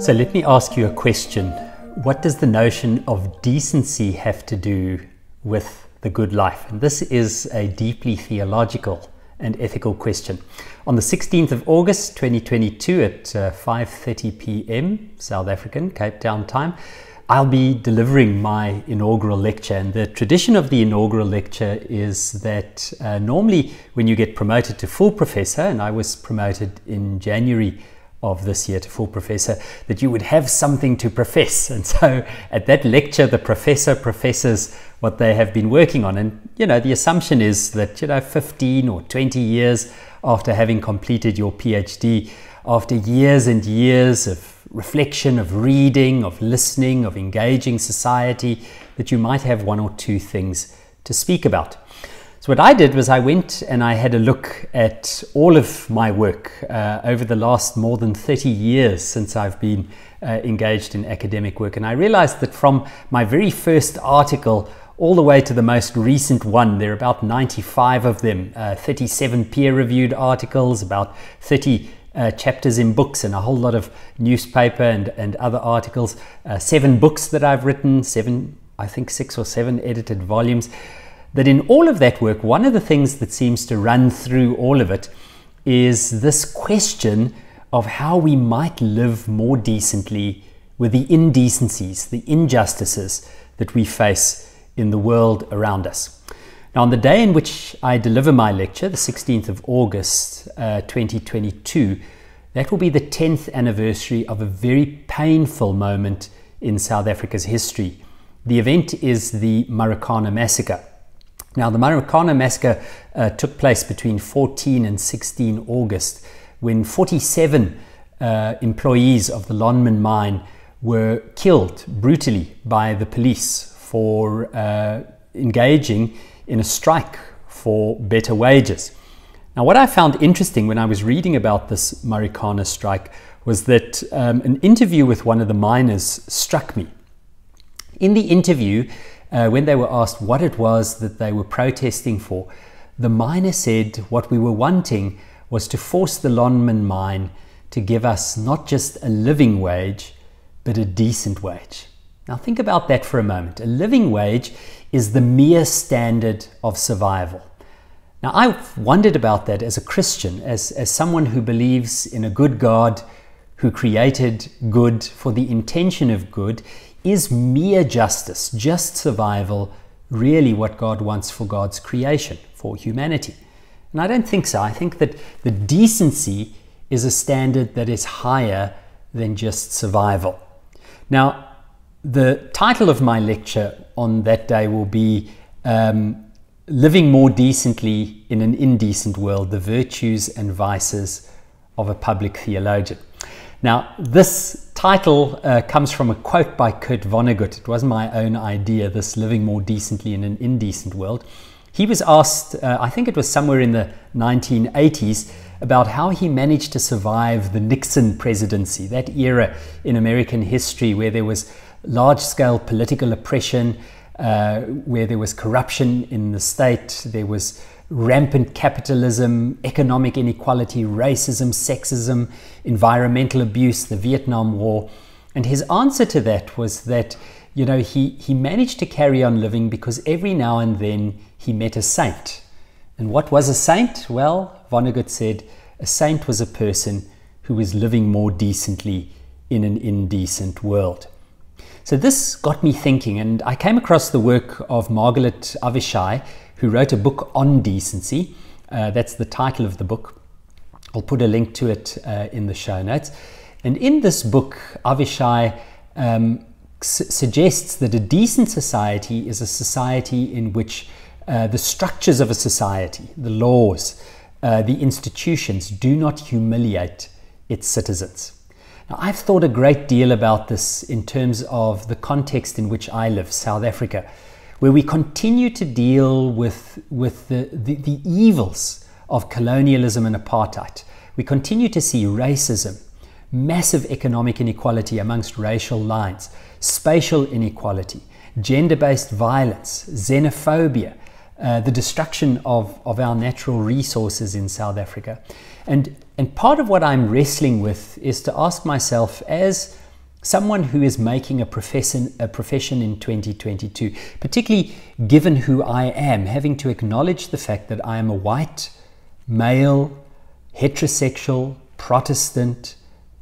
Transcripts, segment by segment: So let me ask you a question. What does the notion of decency have to do with the good life? And this is a deeply theological and ethical question. On the 16th of August 2022 at 5:30 p.m. South African, Cape Town time, I'll be delivering my inaugural lecture. And the tradition of the inaugural lecture is that normally when you get promoted to full professor, and I was promoted in January of this year to full professor, that you would have something to profess. And so at that lecture, the professor professes what they have been working on. And, you know, the assumption is that, 15 or 20 years after having completed your PhD, after years and years of reflection, of reading, of listening, of engaging society, that you might have one or two things to speak about. So what I did was I went and I had a look at all of my work over the last more than 30 years since I've been engaged in academic work. And I realized that from my very first article all the way to the most recent one, there are about 95 of them, 37 peer-reviewed articles, about 30 chapters in books, and a whole lot of newspaper and other articles, 7 books that I've written, 7, I think 6 or 7 edited volumes. That in all of that work, one of the things that seems to run through all of it is this question of how we might live more decently with the indecencies, the injustices that we face in the world around us. Now, on the day in which I deliver my lecture, the 16th of August 2022, that will be the 10th anniversary of a very painful moment in South Africa's history. The event is the Marikana Massacre. Now, the Marikana Massacre took place between 14 and 16 August, when 47 employees of the Lonmin mine were killed brutally by the police for engaging in a strike for better wages. Now, what I found interesting when I was reading about this Marikana strike was that an interview with one of the miners struck me. In the interview, when they were asked what it was that they were protesting for, the miner said, "What we were wanting was to force the Lonmin mine to give us not just a living wage, but a decent wage." Now think about that for a moment. A living wage is the mere standard of survival. Now I've wondered about that as a Christian, as someone who believes in a good God who created good for the intention of good. Is mere justice, just survival, really what God wants for God's creation, for humanity? And I don't think so. I think that the decency is a standard that is higher than just survival. Now, the title of my lecture on that day will be Living More Decently in an Indecent World, the Virtues and Vices of a Public Theologian. Now, this title comes from a quote by Kurt Vonnegut. It wasn't my own idea, this living more decently in an indecent world. He was asked, I think it was somewhere in the 1980s, about how he managed to survive the Nixon presidency, that era in American history where there was large-scale political oppression, where there was corruption in the state, there was rampant capitalism, economic inequality, racism, sexism, environmental abuse, the Vietnam War. And his answer to that was that, he managed to carry on living because every now and then he met a saint. And what was a saint? Well, Vonnegut said, a saint was a person who was living more decently in an indecent world. So this got me thinking, and I came across the work of Margalit Avishai, who wrote a book on decency. That's the title of the book. I'll put a link to it in the show notes. And in this book, Avishai suggests that a decent society is a society in which the structures of a society, the laws, the institutions, do not humiliate its citizens. Now, I've thought a great deal about this in terms of the context in which I live, South Africa, where we continue to deal with the evils of colonialism and apartheid. We continue to see racism, massive economic inequality amongst racial lines, spatial inequality, gender-based violence, xenophobia, the destruction of our natural resources in South Africa. And part of what I'm wrestling with is to ask myself, as someone who is making a profession in 2022, particularly given who I am, having to acknowledge the fact that I am a white, male, heterosexual, Protestant,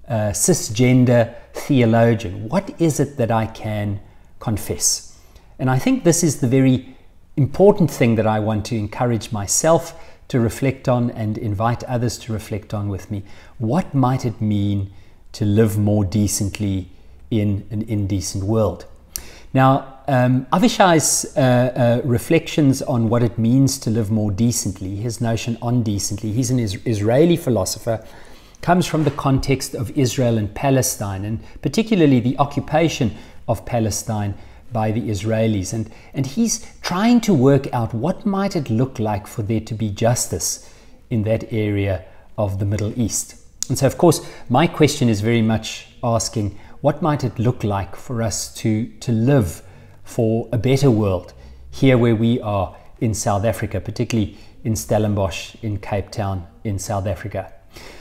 cisgender theologian. What is it that I can confess? And I think this is the very important thing that I want to encourage myself to reflect on and invite others to reflect on with me. What might it mean to live more decently in an indecent world? Now, Avishai's reflections on what it means to live more decently, his notion on decently, he's an Israeli philosopher, comes from the context of Israel and Palestine, and particularly the occupation of Palestine by the Israelis. And he's trying to work out what might it look like for there to be justice in that area of the Middle East. And so, of course, my question is very much asking, what might it look like for us to live for a better world here where we are in South Africa, particularly in Stellenbosch, in Cape Town, in South Africa?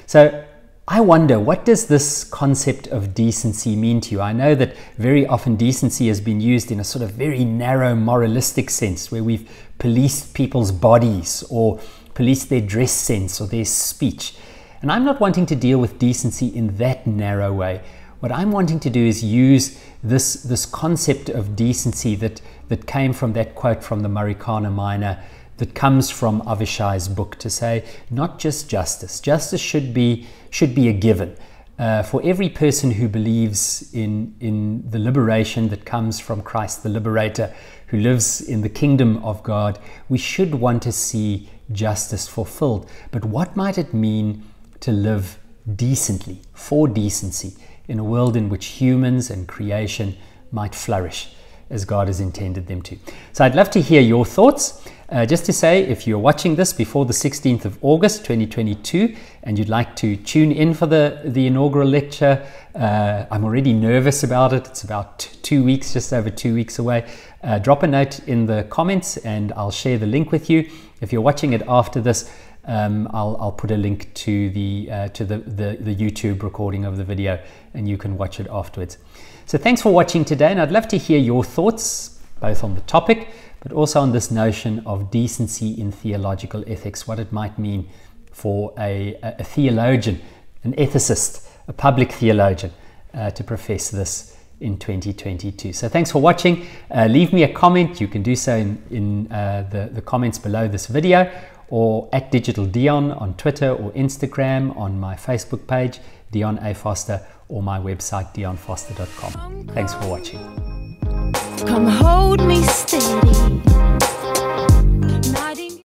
So I wonder, what does this concept of decency mean to you? I know that very often decency has been used in a sort of very narrow moralistic sense, where we've policed people's bodies or policed their dress sense or their speech. And I'm not wanting to deal with decency in that narrow way. What I'm wanting to do is use this concept of decency that came from that quote from the Marikana Minor, that comes from Avishai's book, to say not just justice. Justice should be a given for every person who believes in the liberation that comes from Christ the Liberator, who lives in the kingdom of God. We should want to see justice fulfilled. But what might it mean to live decently, for decency, in a world in which humans and creation might flourish as God has intended them to? So I'd love to hear your thoughts. Just to say, if you're watching this before the 16th of August 2022 and you'd like to tune in for the inaugural lecture, I'm already nervous about it. It's about 2 weeks, just over 2 weeks away. Drop a note in the comments and I'll share the link with you. If you're watching it after this, I'll put a link to the YouTube recording of the video, and you can watch it afterwards. So thanks for watching today, and I'd love to hear your thoughts, both on the topic, but also on this notion of decency in theological ethics, what it might mean for a theologian, an ethicist, a public theologian, to profess this in 2022. So thanks for watching. Leave me a comment. You can do so in the comments below this video, or at Digital Dion on Twitter or Instagram, on my Facebook page, Dion A. Foster, or my website, DionFoster.com. Thanks for watching. Come hold me.